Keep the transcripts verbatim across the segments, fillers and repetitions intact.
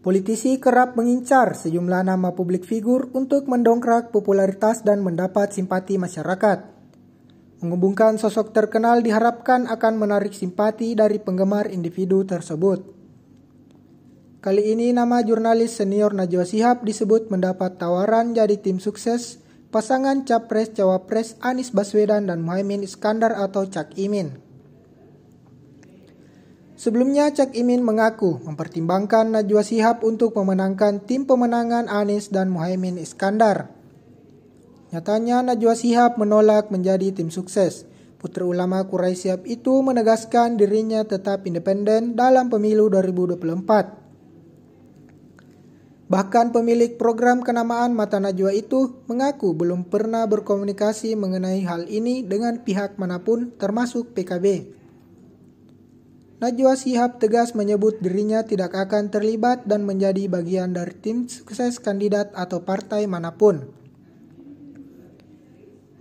Politisi kerap mengincar sejumlah nama publik figur untuk mendongkrak popularitas dan mendapat simpati masyarakat. Menghubungkan sosok terkenal diharapkan akan menarik simpati dari penggemar individu tersebut. Kali ini nama jurnalis senior Najwa Shihab disebut mendapat tawaran jadi tim sukses pasangan Capres-Cawapres Anies Baswedan dan Muhaimin Iskandar atau Cak Imin. Sebelumnya Cak Imin mengaku mempertimbangkan Najwa Shihab untuk memenangkan tim pemenangan Anies dan Muhaimin Iskandar. Nyatanya Najwa Shihab menolak menjadi tim sukses. Putra ulama Quraish Shihab itu menegaskan dirinya tetap independen dalam pemilu dua ribu dua puluh empat. Bahkan pemilik program kenamaan Mata Najwa itu mengaku belum pernah berkomunikasi mengenai hal ini dengan pihak manapun termasuk P K B. Najwa Shihab tegas menyebut dirinya tidak akan terlibat dan menjadi bagian dari tim sukses kandidat atau partai manapun,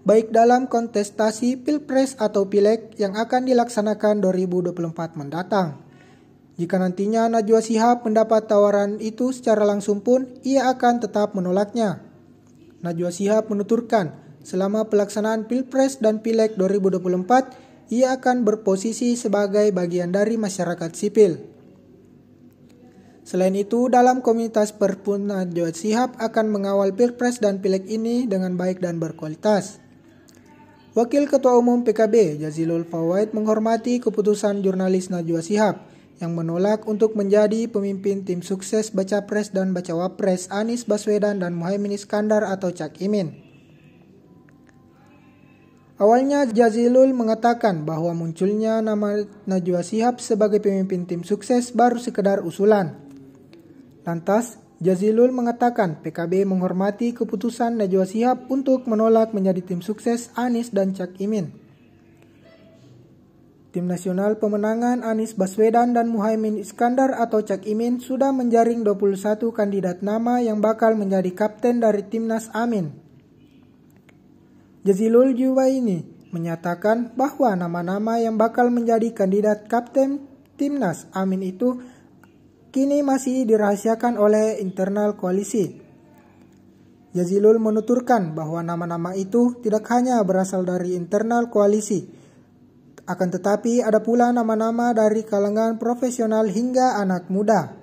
baik dalam kontestasi Pilpres atau Pileg yang akan dilaksanakan dua ribu dua puluh empat mendatang. Jika nantinya Najwa Shihab mendapat tawaran itu secara langsung pun, ia akan tetap menolaknya. Najwa Shihab menuturkan, selama pelaksanaan Pilpres dan Pileg dua ribu dua puluh empat, ia akan berposisi sebagai bagian dari masyarakat sipil. Selain itu, dalam komunitas perpun Najwa Shihab akan mengawal Pilpres dan Pileg ini dengan baik dan berkualitas. Wakil Ketua Umum P K B Jazilul Fawaid menghormati keputusan jurnalis Najwa Shihab yang menolak untuk menjadi pemimpin tim sukses Bacapres dan Bacawapres Anies Baswedan dan Muhaimin Iskandar atau Cak Imin. Awalnya Jazilul mengatakan bahwa munculnya nama Najwa Shihab sebagai pemimpin tim sukses baru sekedar usulan. Lantas, Jazilul mengatakan P K B menghormati keputusan Najwa Shihab untuk menolak menjadi tim sukses Anies dan Cak Imin. Tim nasional pemenangan Anies Baswedan dan Muhaimin Iskandar atau Cak Imin sudah menjaring dua puluh satu kandidat nama yang bakal menjadi kapten dari Timnas Amin. Jazilul Juwaini menyatakan bahwa nama-nama yang bakal menjadi kandidat kapten Timnas Amin itu kini masih dirahasiakan oleh internal koalisi. Jazilul menuturkan bahwa nama-nama itu tidak hanya berasal dari internal koalisi, akan tetapi ada pula nama-nama dari kalangan profesional hingga anak muda.